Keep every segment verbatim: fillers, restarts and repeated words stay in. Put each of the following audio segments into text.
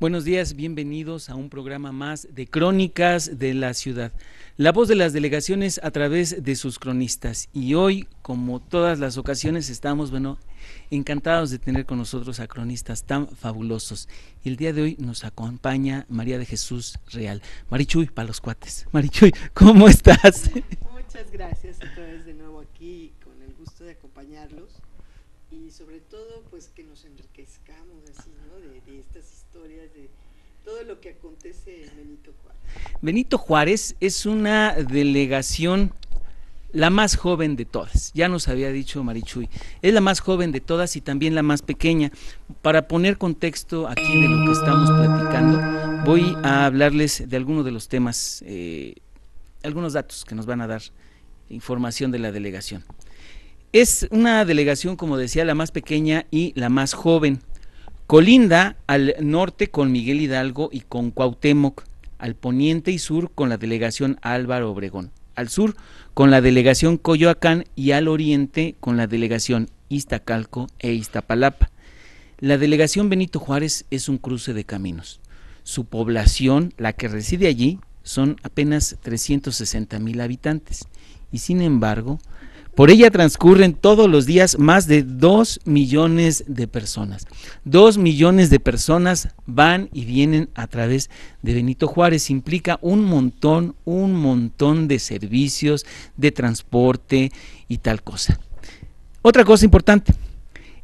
Buenos días, bienvenidos a un programa más de Crónicas de la Ciudad, la voz de las delegaciones a través de sus cronistas. Y hoy, como todas las ocasiones, estamos, bueno, encantados de tener con nosotros a cronistas tan fabulosos. Y el día de hoy nos acompaña María de Jesús Real. Marichuy, para los cuates. Marichuy, ¿cómo estás? Muchas gracias otra vez de nuevo aquí, con el gusto de acompañarlos. Y sobre todo, pues que nos enriquezcamos así, ¿no? De, de estas historias, de todo lo que acontece en Benito Juárez. Benito Juárez es una delegación, la más joven de todas, ya nos había dicho Marichuy, es la más joven de todas y también la más pequeña. Para poner contexto aquí de lo que estamos platicando, voy a hablarles de algunos de los temas, eh, algunos datos que nos van a dar información de la delegación. Es una delegación, como decía, la más pequeña y la más joven. Colinda al norte con Miguel Hidalgo y con Cuauhtémoc, al poniente y sur con la delegación Álvaro Obregón, al sur con la delegación Coyoacán y al oriente con la delegación Iztacalco e Iztapalapa. La delegación Benito Juárez es un cruce de caminos. Su población, la que reside allí, son apenas trescientos sesenta mil habitantes y sin embargo, por ella transcurren todos los días más de dos millones de personas. dos millones de personas van y vienen a través de Benito Juárez. Implica un montón, un montón de servicios, de transporte y tal cosa. Otra cosa importante,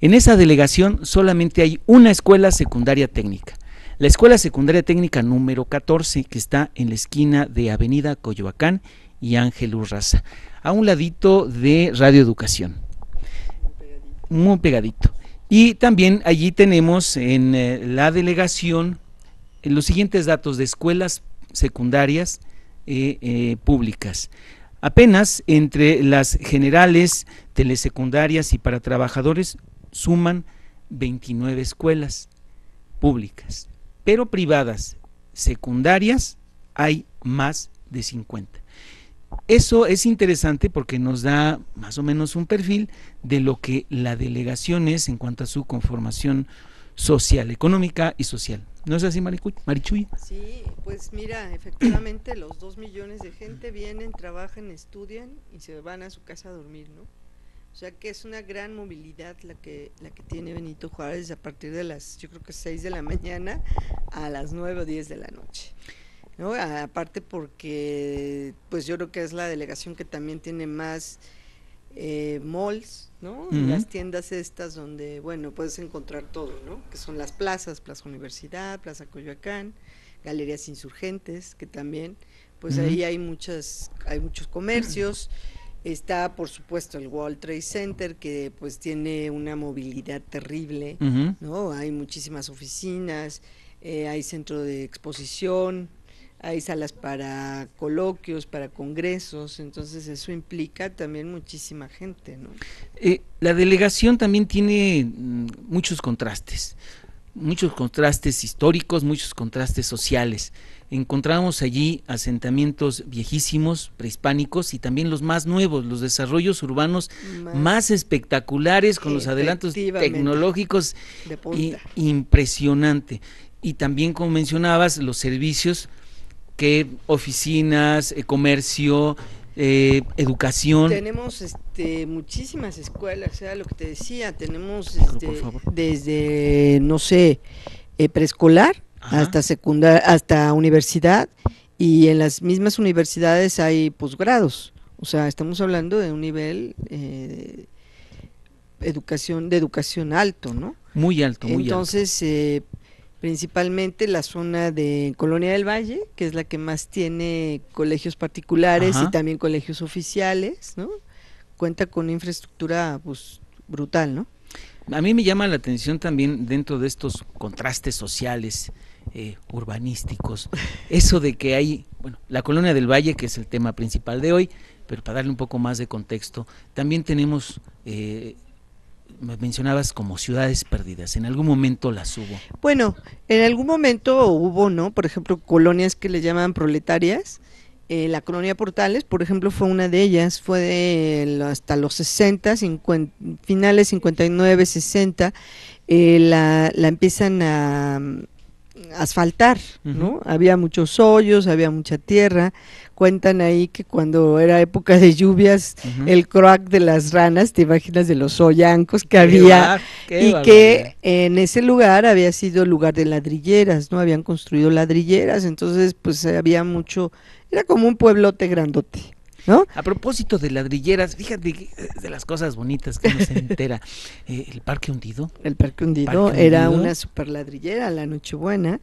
en esa delegación solamente hay una escuela secundaria técnica. La escuela secundaria técnica número catorce, que está en la esquina de Avenida Coyoacán y Ángel Urraza, a un ladito de Radio Educación, muy pegadito. Y también allí tenemos en eh, la delegación eh, los siguientes datos de escuelas secundarias eh, eh, públicas. Apenas entre las generales, telesecundarias y para trabajadores suman veintinueve escuelas públicas, pero privadas, secundarias, hay más de cincuenta. Eso es interesante porque nos da más o menos un perfil de lo que la delegación es en cuanto a su conformación social, económica y social. ¿No es así, Marichuy? Sí, pues mira, efectivamente los dos millones de gente vienen, trabajan, estudian y se van a su casa a dormir, ¿no? O sea que es una gran movilidad la que la que tiene Benito Juárez a partir de las, yo creo que seis de la mañana a las nueve o diez de la noche. ¿No? Aparte porque pues yo creo que es la delegación que también tiene más eh, malls, ¿no? Uh-huh. Las tiendas estas donde, bueno, puedes encontrar todo, ¿no? Que son las plazas, Plaza Universidad, Plaza Coyoacán, Galerías Insurgentes, que también, pues uh-huh, ahí hay muchas, hay muchos comercios. Uh-huh. Está, por supuesto, el World Trade Center, que pues tiene una movilidad terrible, uh-huh, ¿no? Hay muchísimas oficinas, eh, hay centro de exposición, hay salas para coloquios, para congresos, entonces eso implica también muchísima gente, ¿no? Eh, la delegación también tiene muchos contrastes, muchos contrastes históricos, muchos contrastes sociales. Encontramos allí asentamientos viejísimos, prehispánicos y también los más nuevos, los desarrollos urbanos más, más espectaculares con los adelantos tecnológicos de punta. Y, impresionante. Y también, como mencionabas, los servicios que oficinas, eh, comercio, eh, educación. Tenemos este, muchísimas escuelas, o sea, lo que te decía, tenemos este, desde, no sé, eh, preescolar hasta secundaria, hasta universidad, y en las mismas universidades hay posgrados, o sea, estamos hablando de un nivel eh, de educación, de educación alto, ¿no? Muy alto, muy Entonces, alto. Entonces, eh, principalmente la zona de Colonia del Valle, que es la que más tiene colegios particulares. Ajá. Y también colegios oficiales, ¿no? Cuenta con una infraestructura pues, brutal, ¿no? A mí me llama la atención también dentro de estos contrastes sociales, eh, urbanísticos, eso de que hay, bueno, la Colonia del Valle, que es el tema principal de hoy, pero para darle un poco más de contexto, también tenemos... Eh, me mencionabas como ciudades perdidas, ¿en algún momento las hubo? Bueno, en algún momento hubo, ¿no? Por ejemplo, colonias que le llaman proletarias, eh, la colonia Portales, por ejemplo, fue una de ellas, fue de, hasta los sesenta, cincuenta, finales cincuenta y nueve, sesenta, eh, la, la empiezan a, asfaltar, uh-huh. ¿no? Había muchos hoyos, había mucha tierra. Cuentan ahí que cuando era época de lluvias, uh-huh. el croac de las ranas, te imaginas, de los hoyancos que había, y que en ese lugar había sido lugar de ladrilleras, ¿no? Habían construido ladrilleras, entonces pues había mucho, era como un pueblote grandote, ¿no? A propósito de ladrilleras, fíjate de las cosas bonitas que uno se entera, eh, el Parque Hundido. El Parque Hundido Parque era hundido. Una super ladrillera, la Nochebuena,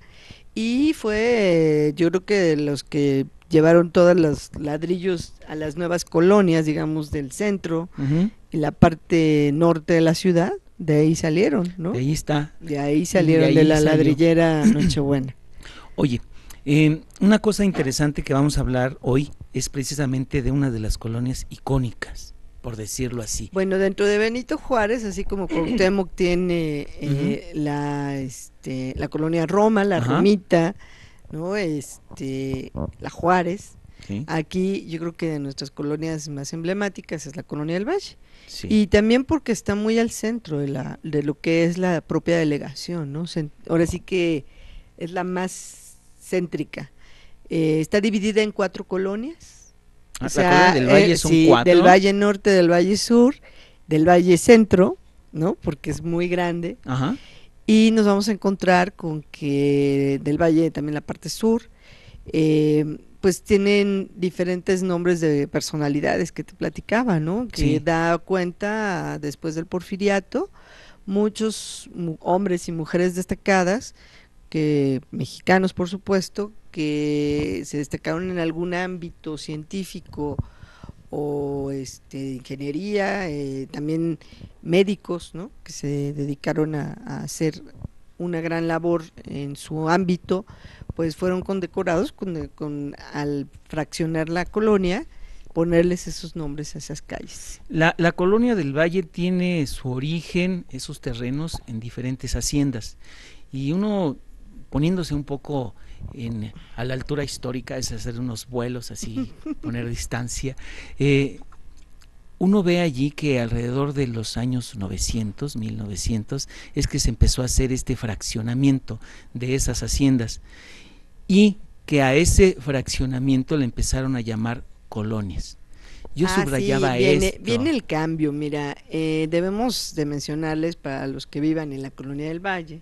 y fue, eh, yo creo que de los que llevaron todos los ladrillos a las nuevas colonias, digamos, del centro, uh-huh. y la parte norte de la ciudad, de ahí salieron, ¿no? De ahí está. De ahí salieron, de, ahí de la salió. ladrillera Nochebuena. Oye, eh, una cosa interesante que vamos a hablar hoy es precisamente de una de las colonias icónicas, por decirlo así. Bueno, dentro de Benito Juárez, así como Cuauhtémoc tiene eh, uh-huh. la, este, la colonia Roma, la uh-huh. Romita, ¿no? Este, la Juárez, sí. Aquí yo creo que de nuestras colonias más emblemáticas es la Colonia del Valle, sí. Y también porque está muy al centro de, la, de lo que es la propia delegación, ¿no? Se, ahora sí que es la más céntrica, eh, está dividida en cuatro colonias, ah, o sea, la Colonia del Valle eh, son sí, cuatro. Del Valle Norte, del Valle Sur, del Valle Centro, ¿no? Porque es muy grande. Ajá. Y nos vamos a encontrar con que del Valle, también la parte sur, eh, pues tienen diferentes nombres de personalidades que te platicaba, ¿no? Que sí. da cuenta, después del Porfiriato, muchos hombres y mujeres destacadas, que mexicanos por supuesto, que se destacaron en algún ámbito científico o este, ingeniería, eh, también médicos, ¿no? Que se dedicaron a, a hacer una gran labor en su ámbito, pues fueron condecorados con, con, al fraccionar la colonia, ponerles esos nombres a esas calles. La, la Colonia del Valle tiene su origen, esos terrenos, en diferentes haciendas, y uno poniéndose un poco en, a la altura histórica, es hacer unos vuelos así, poner distancia, eh, uno ve allí que alrededor de los años novecientos, mil novecientos, es que se empezó a hacer este fraccionamiento de esas haciendas, y que a ese fraccionamiento le empezaron a llamar colonias. Yo ah, subrayaba sí, viene, esto. Viene el cambio, mira, eh, debemos de mencionarles para los que vivan en la Colonia del Valle,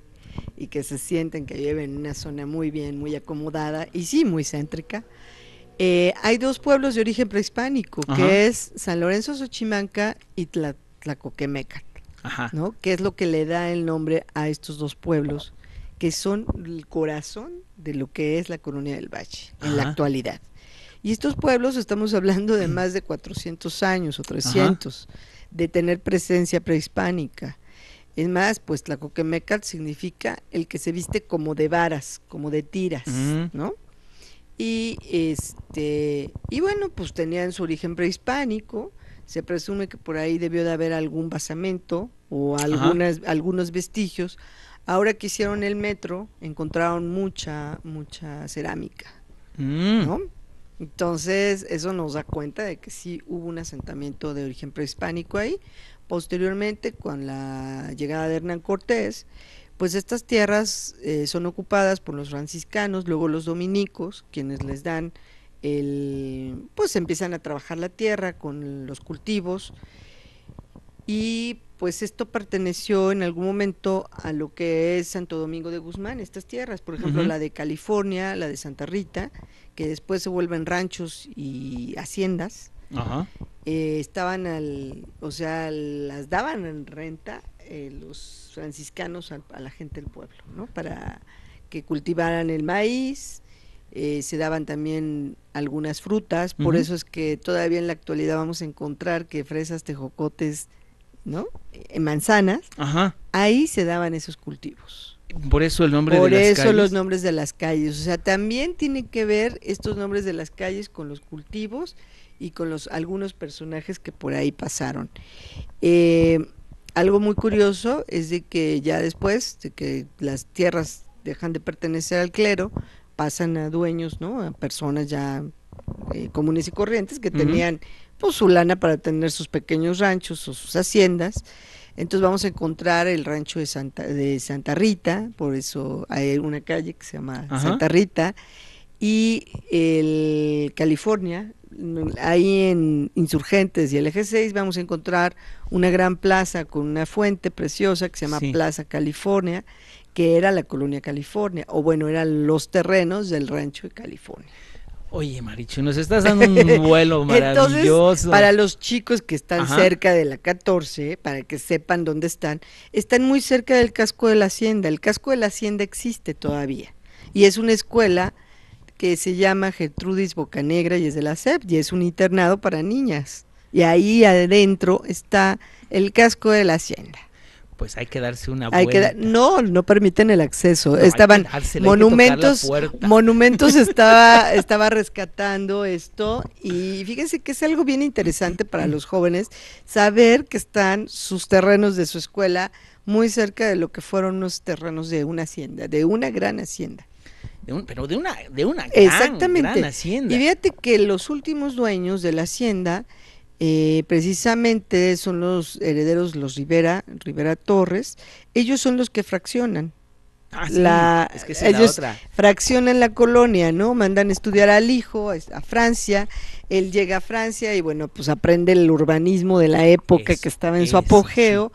y que se sienten que viven en una zona muy bien, muy acomodada y sí, muy céntrica. Eh, hay dos pueblos de origen prehispánico, ajá. que es San Lorenzo Xochimanca y Tla, Tlacoquemeca, ajá. ¿no? Que es lo que le da el nombre a estos dos pueblos, que son el corazón de lo que es la Colonia del Valle, ajá. en la actualidad. Y estos pueblos, estamos hablando de más de cuatrocientos años o trescientos, ajá. de tener presencia prehispánica. Es más, pues Tlacoquemecat significa el que se viste como de varas, como de tiras, uh-huh. ¿no? Y este y bueno, pues tenían su origen prehispánico, se presume que por ahí debió de haber algún basamento o algunas, uh-huh. algunos vestigios. Ahora que hicieron el metro, encontraron mucha, mucha cerámica, uh-huh. ¿no? Entonces, eso nos da cuenta de que sí hubo un asentamiento de origen prehispánico ahí. Posteriormente, con la llegada de Hernán Cortés, pues estas tierras eh, son ocupadas por los franciscanos, luego los dominicos, quienes les dan el, pues empiezan a trabajar la tierra con los cultivos, y pues esto perteneció en algún momento a lo que es Santo Domingo de Guzmán, estas tierras, por ejemplo, uh-huh. la de California, la de Santa Rita, que después se vuelven ranchos y haciendas. Ajá. Eh, estaban al, o sea, las daban en renta eh, los franciscanos a, a la gente del pueblo, ¿no? Para que cultivaran el maíz, eh, se daban también algunas frutas, por uh-huh. eso es que todavía en la actualidad vamos a encontrar que fresas, tejocotes, ¿no? Eh, manzanas, ajá. ahí se daban esos cultivos. Por eso el nombre Por de las calles. Por eso los nombres de las calles, o sea, también tienen que ver estos nombres de las calles con los cultivos y con los algunos personajes que por ahí pasaron. Eh, algo muy curioso es de que ya después de que las tierras dejan de pertenecer al clero, pasan a dueños, ¿no? A personas ya eh, comunes y corrientes que uh-huh. tenían pues su lana para tener sus pequeños ranchos o sus haciendas. Entonces vamos a encontrar el rancho de Santa, de Santa Rita, por eso hay una calle que se llama Ajá. Santa Rita, y el California, ahí en Insurgentes y el Eje seis vamos a encontrar una gran plaza con una fuente preciosa que se llama sí. Plaza California, que era la Colonia California, o bueno, eran los terrenos del rancho de California. Oye, Marichuy, nos estás dando un vuelo maravilloso. Entonces, para los chicos que están Ajá. cerca de la catorce, para que sepan dónde están, están muy cerca del casco de la hacienda. El casco de la hacienda existe todavía y es una escuela que se llama Gertrudis Bocanegra y es de la S E P y es un internado para niñas. Y ahí adentro está el casco de la hacienda. Pues hay que darse una hay vuelta. Que da no, no permiten el acceso. No, Estaban monumentos, monumentos estaba, estaba rescatando esto y fíjense que es algo bien interesante para los jóvenes saber que están sus terrenos de su escuela muy cerca de lo que fueron los terrenos de una hacienda, de una gran hacienda. De un, pero de una, de una gran, Exactamente. gran hacienda. Y fíjate que los últimos dueños de la hacienda Eh, precisamente son los herederos, los Rivera, Rivera Torres, ellos son los que fraccionan. Ah, sí, la, es que es ellos la otra. Fraccionan la colonia, ¿no? Mandan estudiar al hijo a, a Francia, él llega a Francia y bueno, pues aprende el urbanismo de la época eso, que estaba en eso, su apogeo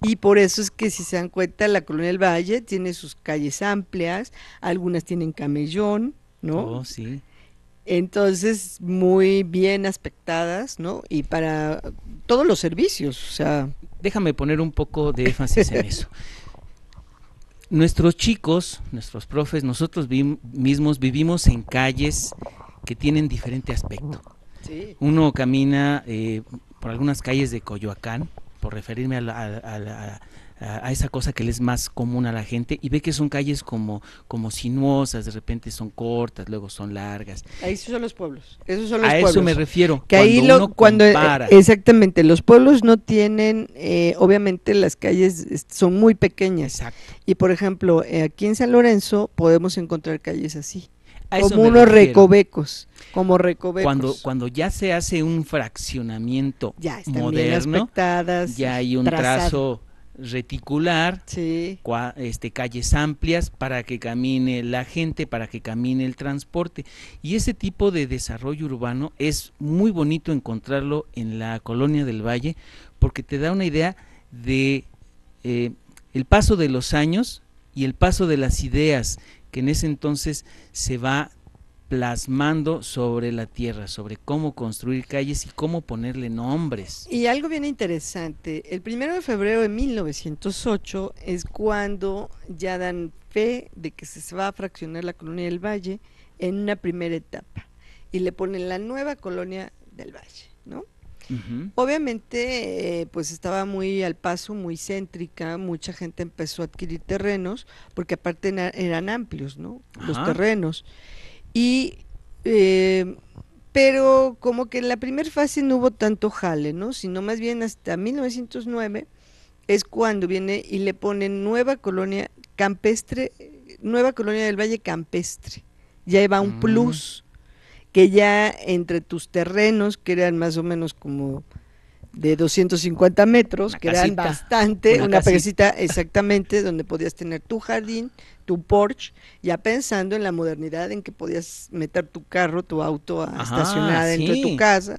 sí. y por eso es que si se dan cuenta la Colonia del Valle tiene sus calles amplias, algunas tienen camellón, ¿no? Oh, sí. Entonces, muy bien aspectadas, ¿no? Y para todos los servicios, o sea... Déjame poner un poco de énfasis en eso. Nuestros chicos, nuestros profes, nosotros vi mismos vivimos en calles que tienen diferente aspecto. Sí. Uno camina eh, por algunas calles de Coyoacán, por referirme a la... A la a esa cosa que le es más común a la gente y ve que son calles como, como sinuosas, de repente son cortas, luego son largas. Ahí son los pueblos, esos son los a pueblos. A eso me refiero, que cuando ahí lo, uno cuando, compara. Exactamente, los pueblos no tienen, eh, obviamente las calles son muy pequeñas. Exacto. Y por ejemplo, eh, aquí en San Lorenzo podemos encontrar calles así. Como unos recovecos, como recovecos. Cuando, cuando ya se hace un fraccionamiento ya están moderno, ya hay un trazado. trazo... reticular, sí. cua, este, calles amplias para que camine la gente, para que camine el transporte y ese tipo de desarrollo urbano es muy bonito encontrarlo en la Colonia del Valle porque te da una idea de eh, el paso de los años y el paso de las ideas que en ese entonces se va plasmando sobre la tierra, sobre cómo construir calles y cómo ponerle nombres. Y algo bien interesante, el primero de febrero de mil novecientos ocho es cuando ya dan fe de que se va a fraccionar la Colonia del Valle en una primera etapa y le ponen la nueva Colonia del Valle, ¿no? Uh-huh. Obviamente eh, pues estaba muy al paso, muy céntrica, mucha gente empezó a adquirir terrenos porque aparte eran amplios, ¿no? Los Ajá. terrenos. Y, eh, pero como que en la primera fase no hubo tanto jale, ¿no? Sino más bien hasta mil novecientos nueve es cuando viene y le ponen nueva colonia campestre, nueva Colonia del Valle campestre. Ya iba un mm. plus, que ya entre tus terrenos, que eran más o menos como de doscientos cincuenta metros, una que casita, eran bastante, una, una casita exactamente, donde podías tener tu jardín, tu porche, ya pensando en la modernidad en que podías meter tu carro, tu auto a Ajá, estacionada sí. dentro de tu casa,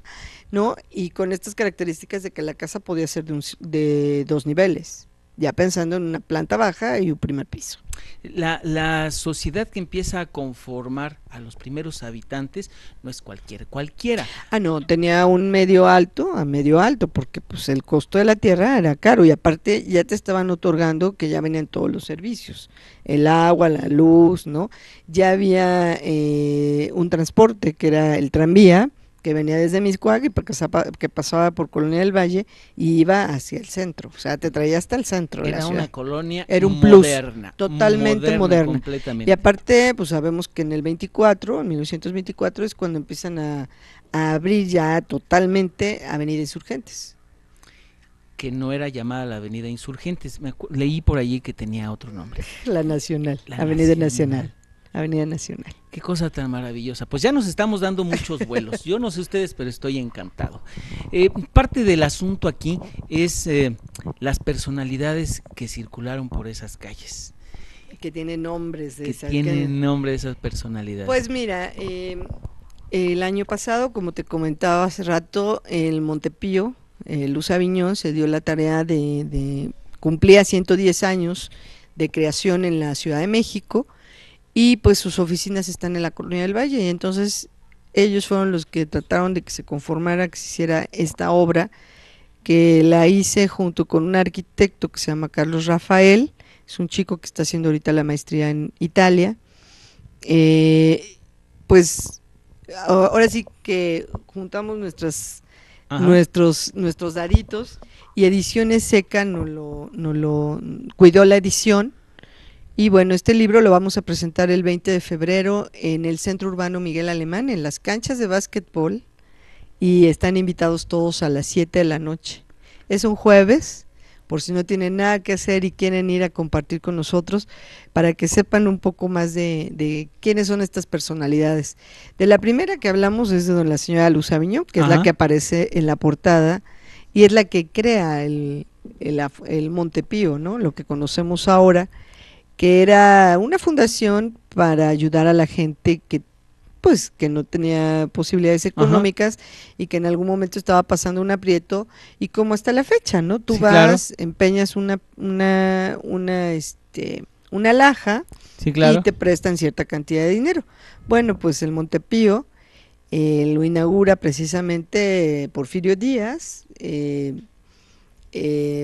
¿no? Y con estas características de que la casa podía ser de, un, de dos niveles, ya pensando en una planta baja y un primer piso. La, la sociedad que empieza a conformar a los primeros habitantes no es cualquier, cualquiera. Ah, no, tenía un medio alto a medio alto, porque pues el costo de la tierra era caro y aparte ya te estaban otorgando que ya venían todos los servicios, el agua, la luz, ¿no? Ya había eh, un transporte que era el tranvía, que venía desde Mixcoac y que pasaba por Colonia del Valle y iba hacia el centro, o sea, te traía hasta el centro de la ciudad. Era una colonia era un moderna, plus, totalmente moderna, moderna. Y aparte, pues sabemos que en el veinticuatro, en mil novecientos veinticuatro es cuando empiezan a, a abrir ya totalmente Avenida Insurgentes. Que no era llamada la Avenida Insurgentes, Me leí por allí que tenía otro nombre. La Nacional, la Avenida Nacional. Nacional. Avenida Nacional. Qué cosa tan maravillosa. Pues ya nos estamos dando muchos vuelos. Yo no sé ustedes, pero estoy encantado. Eh, parte del asunto aquí es eh, las personalidades que circularon por esas calles. Que tienen nombres de que esas. Tienen que tienen nombre de esas personalidades. Pues mira, eh, el año pasado, como te comentaba hace rato, el Montepío, eh, Luz Saviñón, se dio la tarea de, de cumplir ciento diez años de creación en la Ciudad de México. Y pues sus oficinas están en la Colonia del Valle, y entonces ellos fueron los que trataron de que se conformara, que se hiciera esta obra, que la hice junto con un arquitecto que se llama Carlos Rafael, es un chico que está haciendo ahorita la maestría en Italia. Eh, pues ahora sí que juntamos nuestras, nuestros, nuestros daditos, y Ediciones Seca nos lo, nos lo cuidó la edición. Y bueno, este libro lo vamos a presentar el veinte de febrero en el Centro Urbano Miguel Alemán, en las canchas de básquetbol, y están invitados todos a las siete de la noche. Es un jueves, por si no tienen nada que hacer y quieren ir a compartir con nosotros, para que sepan un poco más de, de quiénes son estas personalidades. De la primera que hablamos es de la señora Luz Saviñón, que Ajá. es la que aparece en la portada, y es la que crea el, el, el Montepío, ¿no? Lo que conocemos ahora, que era una fundación para ayudar a la gente que pues que no tenía posibilidades económicas Ajá. y que en algún momento estaba pasando un aprieto, y como hasta la fecha, ¿no? Tú sí, vas, claro. empeñas una una una este una alhaja sí, claro. y te prestan cierta cantidad de dinero. Bueno, pues el Montepío eh, lo inaugura precisamente Porfirio Díaz, eh, Eh,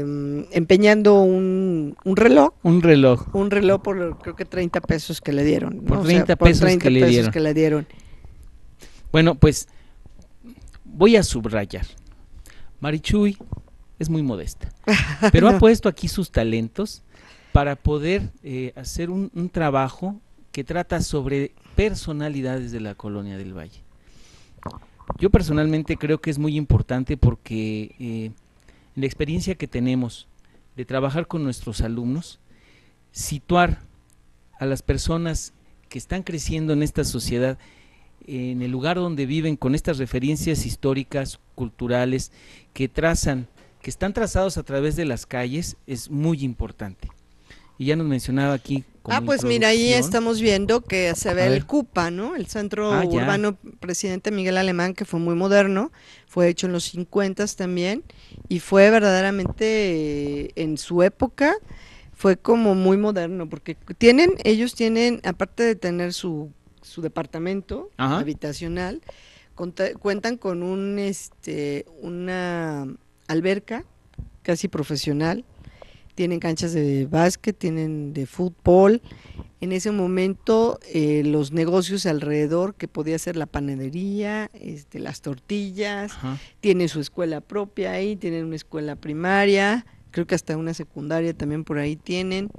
empeñando un, un reloj. Un reloj. Un reloj por creo que treinta pesos que le dieron. ¿No? Por treinta, o sea, por pesos, treinta que pesos, le dieron. pesos que le dieron. Bueno, pues voy a subrayar. Marichuy es muy modesta, pero no. ha puesto aquí sus talentos para poder eh, hacer un, un trabajo que trata sobre personalidades de la Colonia del Valle. Yo personalmente creo que es muy importante porque... Eh, la experiencia que tenemos de trabajar con nuestros alumnos, situar a las personas que están creciendo en esta sociedad, en el lugar donde viven, con estas referencias históricas, culturales, que trazan, que están trazados a través de las calles, es muy importante. Y ya nos mencionaba aquí. Ah, pues mira, ahí estamos viendo que se ve el CUPA, ¿no? El Centro ah, Urbano Presidente Miguel Alemán, que fue muy moderno, fue hecho en los cincuentas también, y fue verdaderamente, en su época, fue como muy moderno, porque tienen, ellos tienen, aparte de tener su, su departamento Ajá. habitacional, conta, cuentan con un, este, una alberca casi profesional. Tienen canchas de básquet, tienen de fútbol. En ese momento eh, los negocios alrededor, que podía ser la panadería, este, las tortillas, Ajá. tienen su escuela propia ahí, tienen una escuela primaria, creo que hasta una secundaria también por ahí tienen.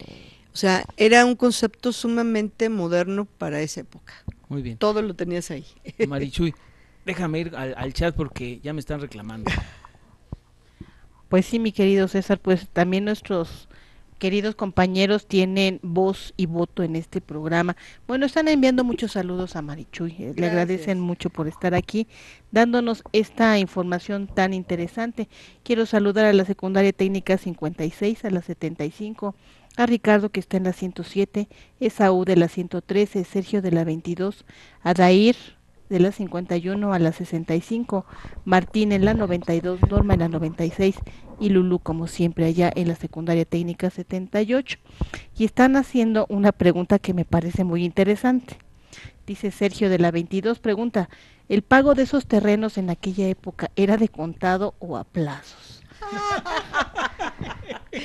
O sea, era un concepto sumamente moderno para esa época. Muy bien. Todo lo tenías ahí. Marichuy, déjame ir al, al chat porque ya me están reclamando. Pues sí, mi querido César, pues también nuestros queridos compañeros tienen voz y voto en este programa. Bueno, están enviando muchos saludos a Marichuy, Gracias. le agradecen mucho por estar aquí, dándonos esta información tan interesante. Quiero saludar a la secundaria técnica cincuenta y seis, a la setenta y cinco, a Ricardo que está en la ciento siete, Esaú de la ciento trece, Sergio de la veintidós, a Dair de la cincuenta y uno, a la sesenta y cinco, Martín en la noventa y dos, Norma en la noventa y seis y Lulú como siempre allá en la secundaria técnica setenta y ocho. Y están haciendo una pregunta que me parece muy interesante. Dice Sergio de la veintidós, pregunta, ¿el pago de esos terrenos en aquella época era de contado o a plazos?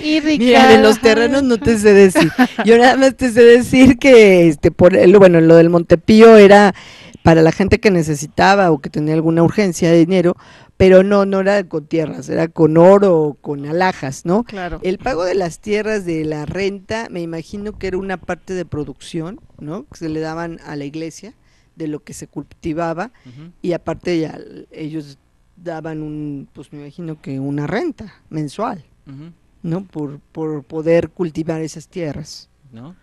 Y Ricardo... Mira, de los terrenos no te sé decir. Yo nada más te sé decir que este por el, bueno, lo del Montepío era para la gente que necesitaba o que tenía alguna urgencia de dinero, pero no, no era con tierras, era con oro o con alhajas, ¿no? Claro. El pago de las tierras, de la renta, me imagino que era una parte de producción, ¿no? Que se le daban a la iglesia de lo que se cultivaba uh-huh. y aparte ya ellos daban un, pues me imagino que una renta mensual, uh-huh. ¿no? Por, por poder cultivar esas tierras. ¿No?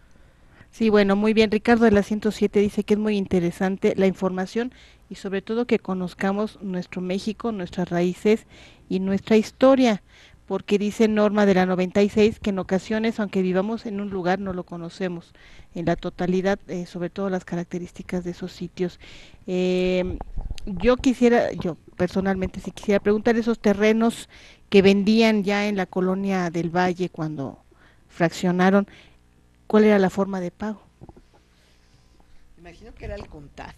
Sí, bueno, muy bien. Ricardo de la ciento siete dice que es muy interesante la información y sobre todo que conozcamos nuestro México, nuestras raíces y nuestra historia, porque dice Norma de la noventa y seis que en ocasiones, aunque vivamos en un lugar, no lo conocemos en la totalidad, eh, sobre todo las características de esos sitios. Eh, yo quisiera, yo personalmente sí quisiera preguntar esos terrenos que vendían ya en la Colonia del Valle cuando fraccionaron, ¿cuál era la forma de pago? Imagino que era el contado,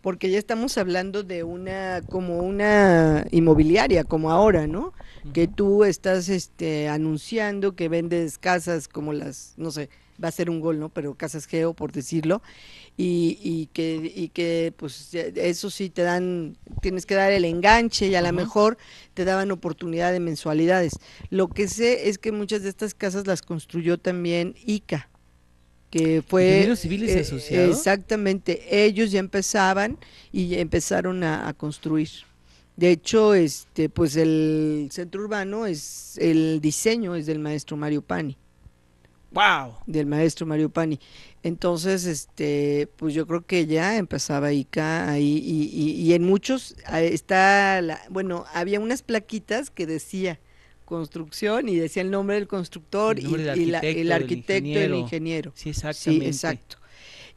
porque ya estamos hablando de una, como una inmobiliaria, como ahora, ¿no? Que tú estás este, anunciando que vendes casas como las, no sé, va a ser un gol, ¿no? Pero casas geo, por decirlo, y, y, que, y que, pues, eso sí te dan, tienes que dar el enganche y a lo mejor te daban oportunidad de mensualidades. Lo que sé es que muchas de estas casas las construyó también I C A. Que fue, ingenieros civiles eh, asociados. Exactamente, ellos ya empezaban y ya empezaron a, a construir. De hecho, este, pues el centro urbano es, el diseño es del maestro Mario Pani. Wow. Del maestro Mario Pani. Entonces, este, pues yo creo que ya empezaba I C A ahí y, y, y en muchos está, la, bueno, había unas plaquitas que decía construcción y decía el nombre del constructor, el nombre y, del y la, el arquitecto y el ingeniero. Sí, exactamente. Sí, exacto.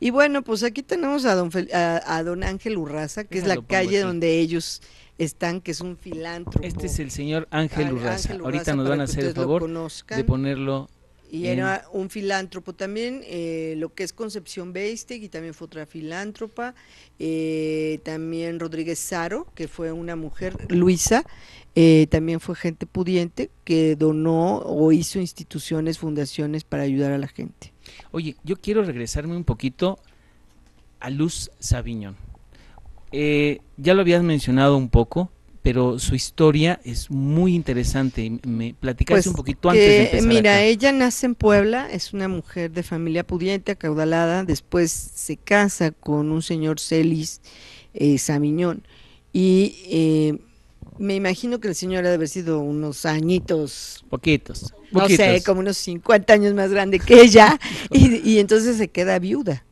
Y bueno, pues aquí tenemos a don, Fel, a, a don Ángel Urraza, que Déjalo es la calle así. donde ellos están, que es un filántropo. Este es el señor Ángel Urraza. Ángel Urraza. Ahorita nos van a hacer el favor de ponerlo. Y en... era un filántropo también, eh, lo que es Concepción Beistig, y también fue otra filántropa, eh, también Rodríguez Saro, que fue una mujer, Luisa, eh, también fue gente pudiente que donó o hizo instituciones, fundaciones para ayudar a la gente. Oye, yo quiero regresarme un poquito a Luz Saviñón. Eh, ya lo habías mencionado un poco, pero su historia es muy interesante. Me platicaste pues un poquito antes que, de empezar. Mira, acá. Ella nace en Puebla, es una mujer de familia pudiente, acaudalada, después se casa con un señor Celis eh, Saviñón, y eh, me imagino que el señor ha de haber sido unos añitos. Poquitos. No poquitos. sé, como unos cincuenta años más grande que ella, y, y entonces se queda viuda.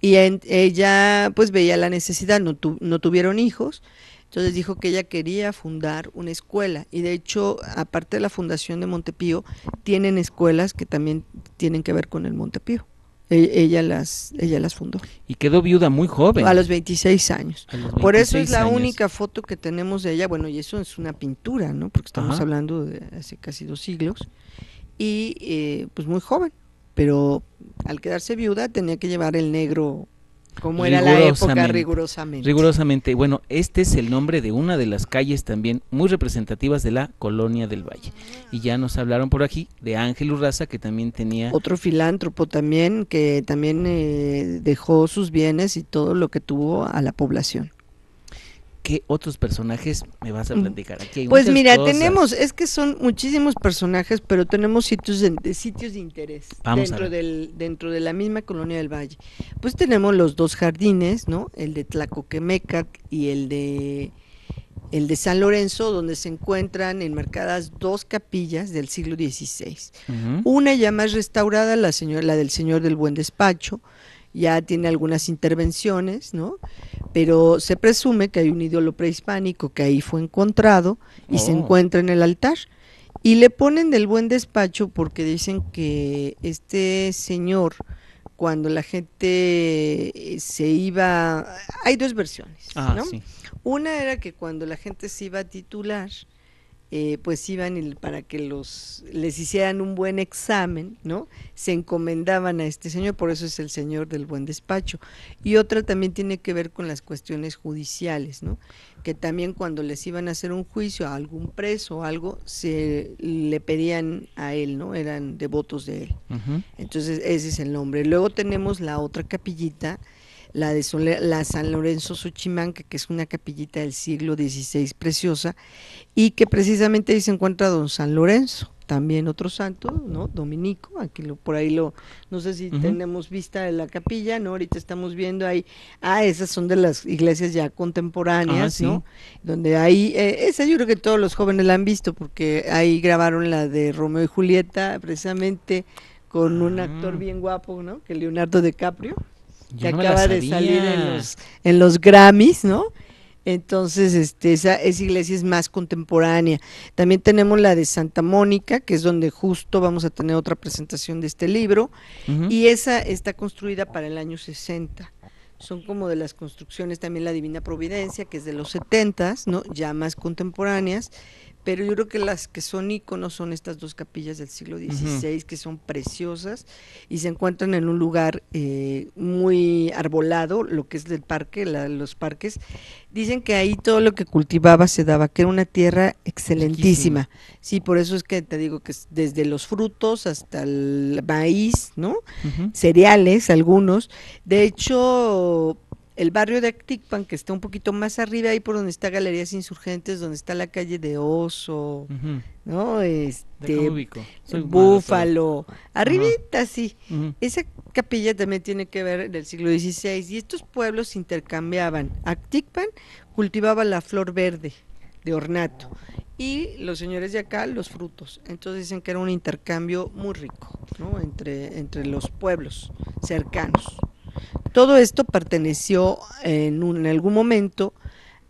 Y en, ella pues veía la necesidad, no, tu, no tuvieron hijos. Entonces dijo que ella quería fundar una escuela y de hecho, aparte de la fundación de Montepío, tienen escuelas que también tienen que ver con el Montepío. E ella las ella las fundó. Y quedó viuda muy joven. A los veintiséis años. A los veintiséis Por eso es la años. única foto que tenemos de ella. Bueno, y eso es una pintura, ¿no? Porque estamos Ajá. hablando de hace casi dos siglos. Y eh, pues muy joven, pero al quedarse viuda tenía que llevar el negro... Como era la época, rigurosamente. Rigurosamente. Bueno, este es el nombre de una de las calles también muy representativas de la Colonia del Valle. Y ya nos hablaron por aquí de Ángel Urraza, que también tenía... Otro filántropo también, que también eh, dejó sus bienes y todo lo que tuvo a la población. ¿Qué otros personajes me vas a platicar? Aquí hay pues mira, cosas. tenemos, es que son muchísimos personajes, pero tenemos sitios de, de, sitios de interés Vamos dentro, del, dentro de la misma Colonia del Valle. Pues tenemos los dos jardines, ¿no? El de Tlacoquemecac y el de, el de San Lorenzo, donde se encuentran enmarcadas dos capillas del siglo dieciséis. Uh-huh. Una ya más restaurada, la, señor, la del Señor del Buen Despacho, ya tiene algunas intervenciones, ¿no? Pero se presume que hay un ídolo prehispánico que ahí fue encontrado y oh. se encuentra en el altar. Y le ponen del Buen Despacho porque dicen que este señor, cuando la gente se iba... Hay dos versiones, ah, ¿no? Sí. Una era que cuando la gente se iba a titular, eh, pues iban el, para que los les hicieran un buen examen, ¿no? Se encomendaban a este señor, por eso es el Señor del Buen Despacho. Y otra también tiene que ver con las cuestiones judiciales, ¿no? Que también cuando les iban a hacer un juicio a algún preso o algo, se le pedían a él, ¿no? Eran devotos de él. Uh-huh. Entonces ese es el nombre. Luego tenemos la otra capillita, la de Sole, la San Lorenzo Xochimanca, que es una capillita del siglo dieciséis preciosa, y que precisamente ahí se encuentra don San Lorenzo, también otro santo, ¿no? Dominico, aquí lo, por ahí lo, no sé si uh-huh. tenemos vista de la capilla, ¿no? Ahorita estamos viendo ahí, ah, esas son de las iglesias ya contemporáneas, ah, ¿sí? ¿no? Donde ahí, eh, esa yo creo que todos los jóvenes la han visto, porque ahí grabaron la de Romeo y Julieta, precisamente, con un actor bien guapo, ¿no? Que Leonardo DiCaprio, que no acaba de salir en los, en los Grammys, ¿no? Entonces, este, esa, esa iglesia es más contemporánea. También tenemos la de Santa Mónica, que es donde justo vamos a tener otra presentación de este libro, uh-huh. y esa está construida para el año sesenta. Son como de las construcciones, también la Divina Providencia, que es de los setentas, ¿no? Ya más contemporáneas, pero yo creo que las que son íconos son estas dos capillas del siglo dieciséis, uh-huh. que son preciosas y se encuentran en un lugar eh, muy arbolado, lo que es del parque, la, los parques. Dicen que ahí todo lo que cultivaba se daba, que era una tierra excelentísima. Riquísimo. Sí, por eso es que te digo que desde los frutos hasta el maíz, ¿no? Uh-huh. Cereales, algunos. De hecho, el barrio de Actipan, que está un poquito más arriba, ahí por donde está Galerías Insurgentes, donde está la calle de Oso, uh-huh. ¿no? Este, Búfalo, malo, arribita, uh-huh. sí. Uh-huh. Esa capilla también tiene que ver del siglo dieciséis, y estos pueblos intercambiaban. Actipan cultivaba la flor verde de ornato, y los señores de acá los frutos. Entonces dicen que era un intercambio muy rico, ¿no? Entre, entre los pueblos cercanos. Todo esto perteneció en, un, en algún momento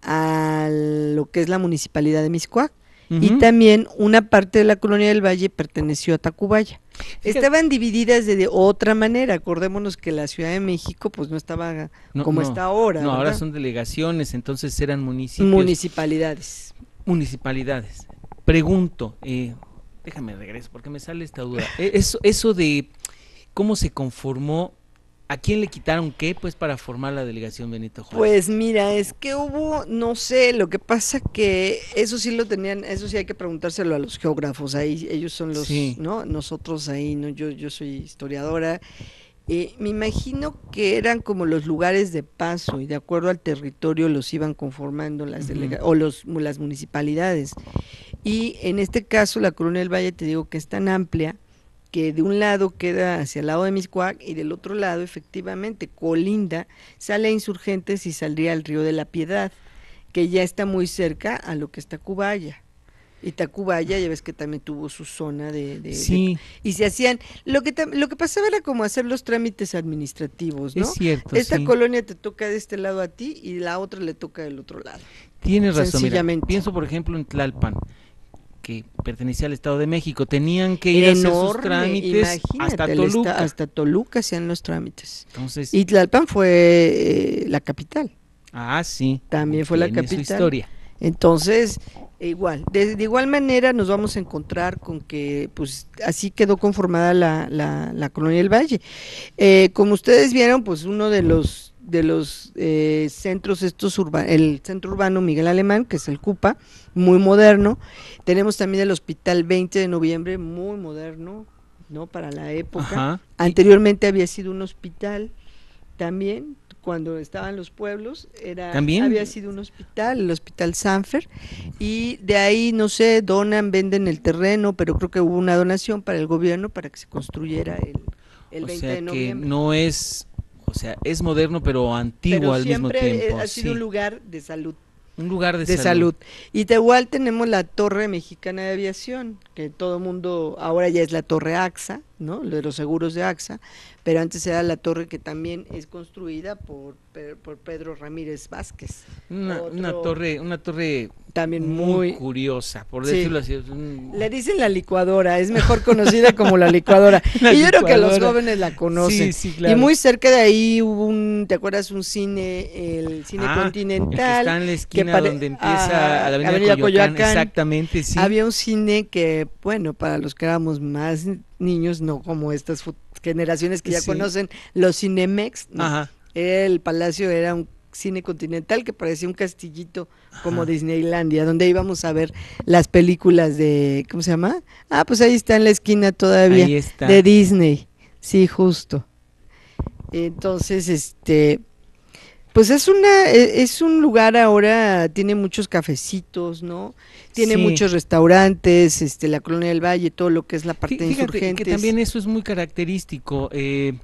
a lo que es la municipalidad de Mixcoac, uh-huh. y también una parte de la Colonia del Valle perteneció a Tacubaya. Estaban divididas de, de otra manera. Acordémonos que la Ciudad de México pues no estaba no, como no, está ahora. No, ¿verdad? Ahora son delegaciones, entonces eran municipios. Municipalidades. Municipalidades. Pregunto, eh, déjame regreso porque me sale esta duda. Eso, eso de cómo se conformó. ¿A quién le quitaron qué, pues, para formar la delegación Benito Juárez? Pues mira, es que hubo, no sé, lo que pasa que eso sí lo tenían, eso sí hay que preguntárselo a los geógrafos, ahí ellos son los, sí. ¿no? Nosotros ahí, no, yo, yo soy historiadora, eh, me imagino que eran como los lugares de paso y de acuerdo al territorio los iban conformando las delega- uh-huh. o los, las municipalidades, y en este caso la Colonia del Valle te digo que es tan amplia que de un lado queda hacia el lado de Mixcoac y del otro lado, efectivamente, colinda, sale a Insurgentes y saldría al Río de la Piedad, que ya está muy cerca a lo que es Tacubaya. Y Tacubaya, ya ves que también tuvo su zona de… de, sí. de y se hacían… Lo que, lo que pasaba era como hacer los trámites administrativos, ¿no? Es cierto, Esta sí. colonia te toca de este lado a ti y la otra le toca del otro lado. Tienes razón, mira, pienso por ejemplo en Tlalpan, que pertenecía al Estado de México, tenían que ir Enorme, a hacer sus trámites hasta Toluca. Esta, hasta Toluca hacían los trámites. Entonces, y Tlalpan fue eh, la capital. Ah, sí. También fue la capital. Su historia. Entonces, igual, de, de igual manera nos vamos a encontrar con que, pues, así quedó conformada la, la, la Colonia del Valle. Eh, como ustedes vieron, pues, uno de los de los eh, centros estos urbanos, el Centro Urbano Miguel Alemán, que es el CUPA, muy moderno. Tenemos también el Hospital veinte de noviembre, muy moderno, ¿no? Para la época. Ajá. Anteriormente había sido un hospital también, cuando estaban los pueblos, era ¿También? había sido un hospital, el Hospital Sanfer, y de ahí, no sé, donan, venden el terreno, pero creo que hubo una donación para el gobierno para que se construyera el, el veinte de noviembre. O sea que no es... O sea, es moderno pero antiguo pero al mismo tiempo. Siempre ha sido sí. un lugar de salud. Un lugar de, de salud. salud. Y de igual tenemos la Torre Mexicana de Aviación, que todo mundo, ahora ya es la Torre AXA, ¿no? Lo de los seguros de AXA, pero antes era la torre que también es construida por, por Pedro Ramírez Vázquez. Una, una torre, una torre también muy, muy curiosa, por decirlo sí. así. Un... Le dicen la licuadora, es mejor conocida como la licuadora. la y yo licuadora. creo que los jóvenes la conocen. Sí, sí, claro. Y muy cerca de ahí hubo un, ¿te acuerdas? Un cine, el Cine ah, Continental. El que está en la esquina pare... donde empieza ah, la Avenida, Avenida Coyoacán, Coyoacán. Exactamente, sí. Había un cine que, bueno, para los que éramos más niños, no como estas generaciones que ya sí. conocen los Cinemex, ¿no? Ajá. El Palacio era un cine continental que parecía un castillito Ajá. como Disneylandia, donde íbamos a ver las películas de, ¿cómo se llama? Ah, pues ahí está en la esquina todavía, ahí está. De Disney, sí, justo. Entonces, este... Pues es una es un lugar ahora, tiene muchos cafecitos, ¿no? Tiene sí. muchos restaurantes, este la Colonia del Valle, todo lo que es la parte Fíjate de Insurgentes. Que también eso es muy característico. Eh,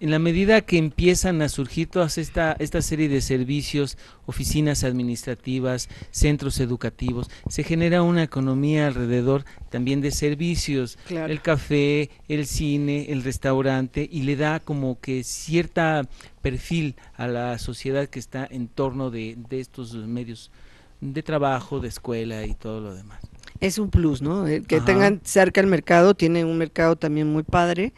En la medida que empiezan a surgir todas esta, esta serie de servicios, oficinas administrativas, centros educativos, se genera una economía alrededor también de servicios, claro. El café, el cine, el restaurante, y le da como que cierta perfil a la sociedad que está en torno de, de estos medios de trabajo, de escuela y todo lo demás. Es un plus, ¿no? El que Ajá. tengan cerca el mercado, tiene un mercado también muy padre.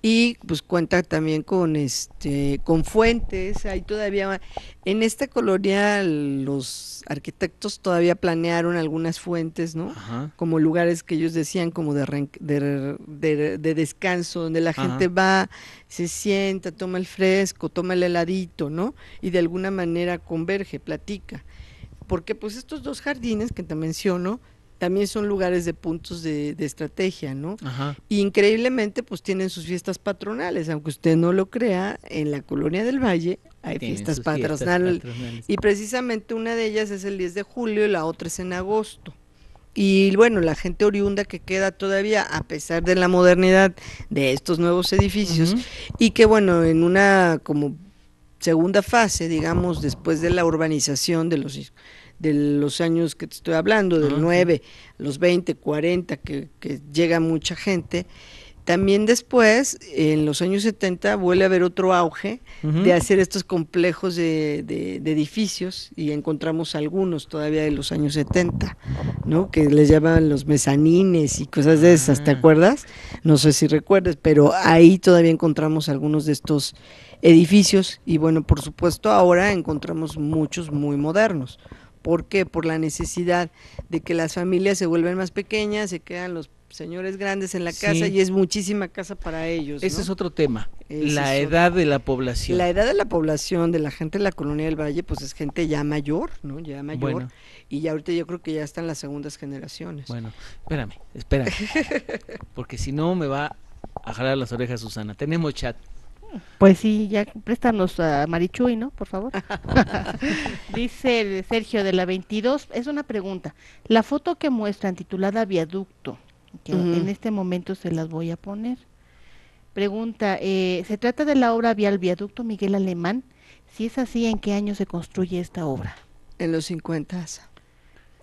Y pues cuenta también con este con fuentes, hay todavía en esta colonia los arquitectos todavía planearon algunas fuentes, ¿no? Ajá. Como lugares que ellos decían como de, de, de, de descanso, donde la Ajá. gente va, se sienta, toma el fresco, toma el heladito, ¿no? Y de alguna manera converge, platica. Porque pues estos dos jardines que te menciono, también son lugares de puntos de, de estrategia, ¿no? Ajá. Y increíblemente, pues tienen sus fiestas patronales, aunque usted no lo crea, en la Colonia del Valle hay fiestas patronales, patronales. Y precisamente una de ellas es el diez de julio y la otra es en agosto. Y bueno, la gente oriunda que queda todavía, a pesar de la modernidad de estos nuevos edificios, uh-huh. y que bueno, en una como segunda fase, digamos, después de la urbanización de los... de los años que te estoy hablando, del Ajá. nueve, los veinte, cuarenta, que, que llega mucha gente. También después, en los años setenta, vuelve a haber otro auge uh-huh. de hacer estos complejos de, de, de edificios, y encontramos algunos todavía de los años setenta, ¿no? Que les llaman los mezanines y cosas de esas, ah. ¿te acuerdas? No sé si recuerdes, pero ahí todavía encontramos algunos de estos edificios, y bueno, por supuesto, ahora encontramos muchos muy modernos. ¿Por qué? Por la necesidad de que las familias se vuelven más pequeñas, se quedan los señores grandes en la casa sí. y es muchísima casa para ellos. Ese ¿no? es otro tema, Ese la edad otro. de la población. La edad de la población, de la gente de la Colonia del Valle, pues es gente ya mayor, ¿no? Ya mayor, bueno. y ya ahorita yo creo que ya están las segundas generaciones. Bueno, espérame, espérame, porque si no me va a jalar las orejas Susana. Tenemos chat. Pues sí, ya préstanos a Marichuy, ¿no? Por favor. Dice Sergio de la veintidós, es una pregunta. La foto que muestran titulada Viaducto, que uh-huh. en este momento se las voy a poner. Pregunta, eh, ¿se trata de la obra vial Viaducto Miguel Alemán? Si es así, ¿en qué año se construye esta obra? En los cincuentas.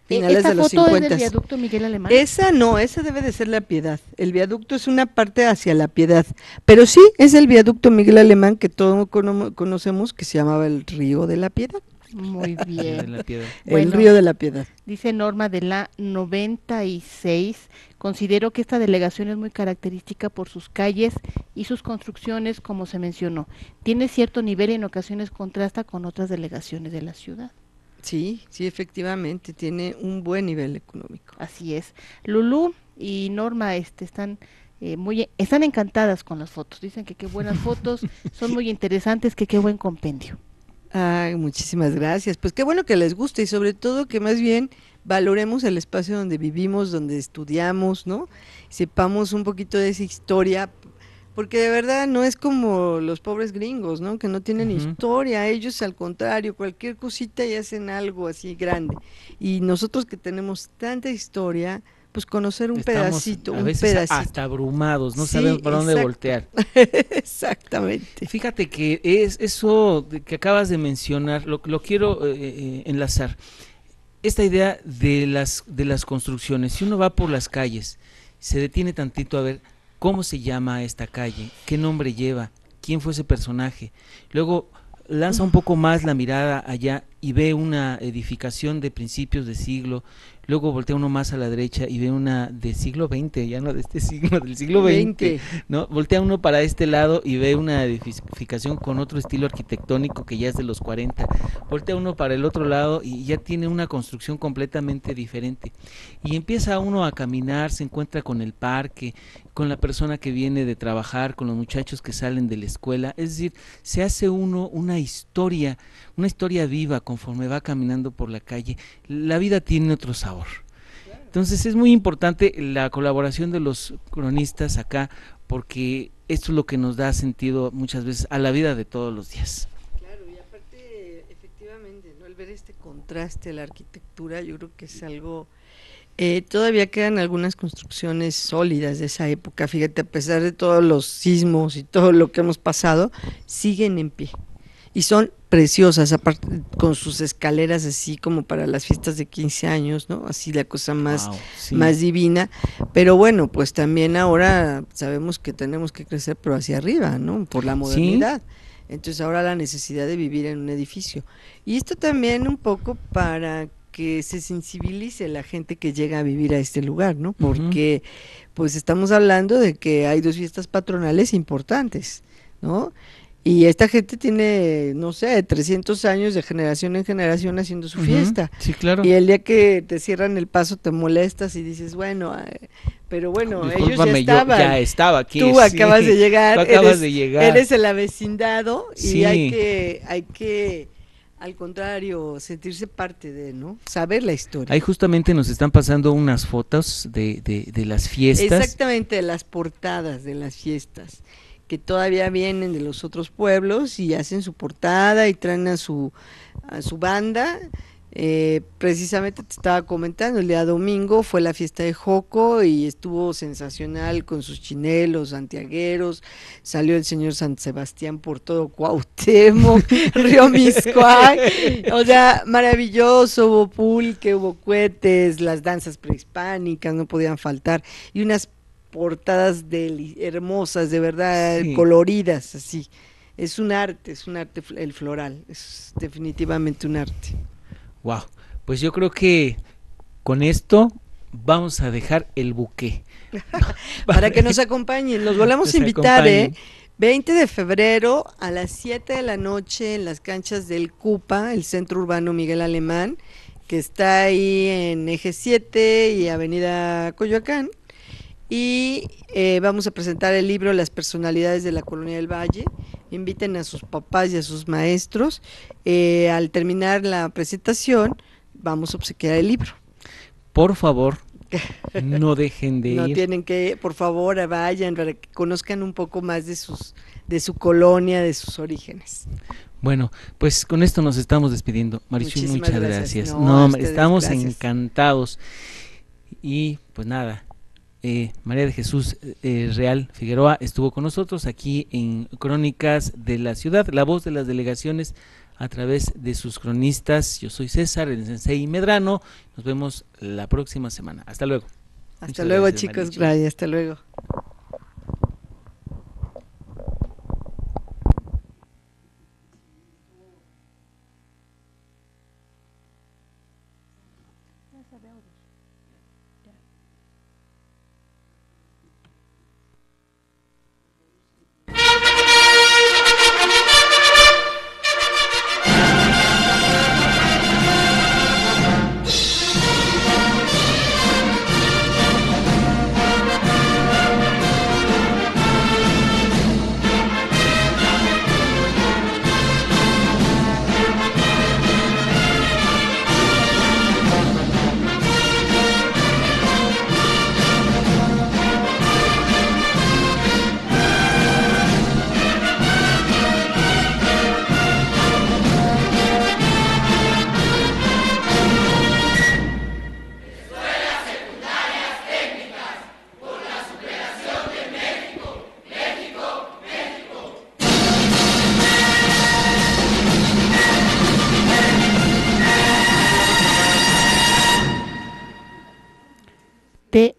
Finales de los cincuentas. ¿Esa foto es del viaducto Miguel Alemán? Esa no, esa debe de ser la Piedad. El viaducto es una parte hacia la Piedad, pero sí es el viaducto Miguel Alemán que todos cono conocemos, que se llamaba el Río de la Piedad. Muy bien. La Piedad. Bueno, el Río de la Piedad. Dice Norma de la noventa y seis, considero que esta delegación es muy característica por sus calles y sus construcciones, como se mencionó. Tiene cierto nivel y en ocasiones contrasta con otras delegaciones de la ciudad. Sí, sí, efectivamente, tiene un buen nivel económico. Así es. Lulú y Norma este, están eh, muy están encantadas con las fotos, dicen que qué buenas fotos, son muy interesantes, que qué buen compendio. Ay, muchísimas gracias, pues qué bueno que les guste y sobre todo que más bien valoremos el espacio donde vivimos, donde estudiamos, ¿no? Sepamos un poquito de esa historia. Porque de verdad no es como los pobres gringos, ¿no? Que no tienen uh-huh. historia, ellos al contrario, cualquier cosita y hacen algo así grande. Y nosotros que tenemos tanta historia, pues conocer un Estamos pedacito, a un veces pedacito. Hasta abrumados, no sí, sabemos para dónde voltear. Exactamente. Fíjate que es eso que acabas de mencionar, lo, lo quiero eh, enlazar. Esta idea de las, de las construcciones, si uno va por las calles, se detiene tantito a ver... ¿Cómo se llama esta calle? ¿Qué nombre lleva? ¿Quién fue ese personaje? Luego lanza un poco más la mirada allá y ve una edificación de principios de siglo, luego voltea uno más a la derecha y ve una de siglo veinte, ya no de este siglo, del siglo veinte, ¿no? Voltea uno para este lado y ve una edificación con otro estilo arquitectónico que ya es de los cuarenta, voltea uno para el otro lado y ya tiene una construcción completamente diferente, y empieza uno a caminar, se encuentra con el parque, con la persona que viene de trabajar, con los muchachos que salen de la escuela, es decir, se hace uno una historia, una historia viva conforme va caminando por la calle, la vida tiene otro sabor. Entonces es muy importante la colaboración de los cronistas acá, porque esto es lo que nos da sentido muchas veces a la vida de todos los días. Claro, y aparte, efectivamente, ¿no? Al ver este contraste, la arquitectura, yo creo que es algo Eh, todavía quedan algunas construcciones sólidas de esa época, fíjate, a pesar de todos los sismos y todo lo que hemos pasado, siguen en pie y son preciosas, aparte con sus escaleras así como para las fiestas de quince años, ¿no? Así la cosa más, wow, sí, más divina, pero bueno, pues también ahora sabemos que tenemos que crecer pero hacia arriba, ¿no? Por la modernidad. ¿Sí? Entonces ahora la necesidad de vivir en un edificio. Y esto también un poco para que se sensibilice la gente que llega a vivir a este lugar, ¿no? Porque uh-huh. pues estamos hablando de que hay dos fiestas patronales importantes, ¿no? Y esta gente tiene, no sé, trescientos años de generación en generación haciendo su uh-huh. fiesta. Sí, claro. Y el día que te cierran el paso te molestas y dices, bueno, eh, pero bueno, discúlpame, ellos ya estaban. Ya estaba aquí. Tú sí, acabas de llegar. Tú acabas eres, de llegar. Eres el avecindado y sí. hay que, hay que... al contrario, sentirse parte de, ¿no? Saber la historia. Ahí justamente nos están pasando unas fotos de, de, de las fiestas. Exactamente, las portadas de las fiestas, que todavía vienen de los otros pueblos y hacen su portada y traen a su, a su banda. Eh, precisamente te estaba comentando, el día domingo fue la fiesta de Joco y estuvo sensacional con sus chinelos santiagueros, salió el señor San Sebastián por todo Cuauhtémoc, Río Mixcoac, o sea, maravilloso, hubo pulque, hubo cohetes, las danzas prehispánicas no podían faltar y unas portadas de, hermosas, de verdad, sí. coloridas, así, es un arte, es un arte el floral, es definitivamente un arte. Wow, pues yo creo que con esto vamos a dejar el buque. Para que nos acompañen, los volvemos a invitar, ¿eh? veinte de febrero a las siete de la noche en las canchas del CUPA, el Centro Urbano Miguel Alemán, que está ahí en Eje siete y Avenida Coyoacán. Y eh, vamos a presentar el libro Las personalidades de la Colonia del Valle. Inviten a sus papás y a sus maestros. Eh, al terminar la presentación, vamos a obsequiar el libro. Por favor, no dejen de no ir. No tienen que, por favor, vayan para que conozcan un poco más de sus, de su colonia, de sus orígenes. Bueno, pues con esto nos estamos despidiendo. Marichuy, muchas gracias. gracias. No, no estamos gracias. encantados. Y pues nada. Eh, María de Jesús eh, Real Figueroa estuvo con nosotros aquí en Crónicas de la Ciudad, la voz de las delegaciones a través de sus cronistas. Yo soy César, el Sensei Medrano. Nos vemos la próxima semana. Hasta luego. Hasta Muchas luego, gracias, chicos. Gracias, hasta luego.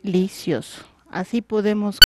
Delicioso. Así podemos